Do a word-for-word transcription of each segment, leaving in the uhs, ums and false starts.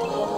Oh!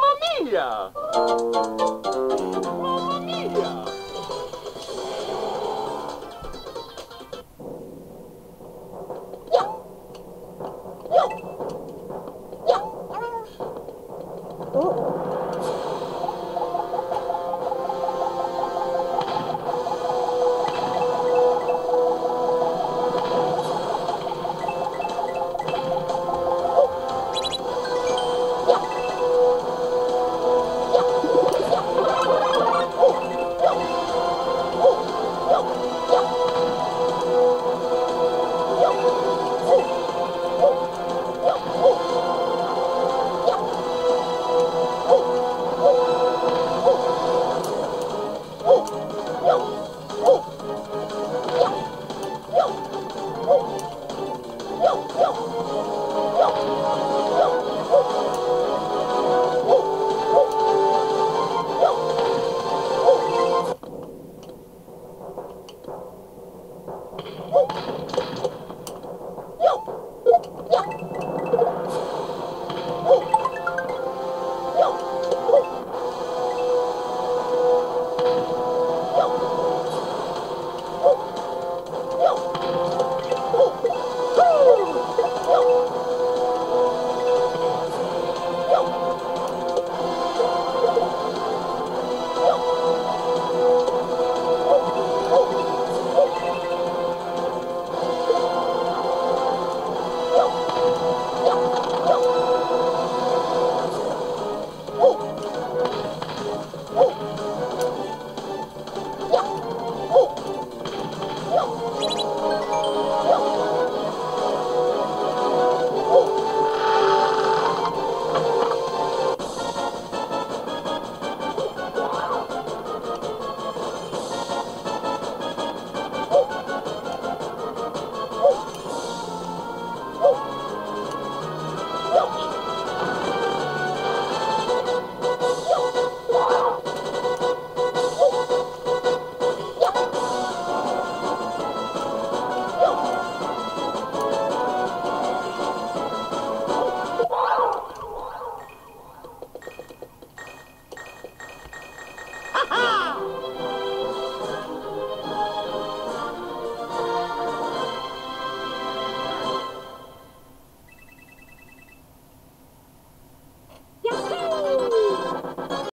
Mamma mia!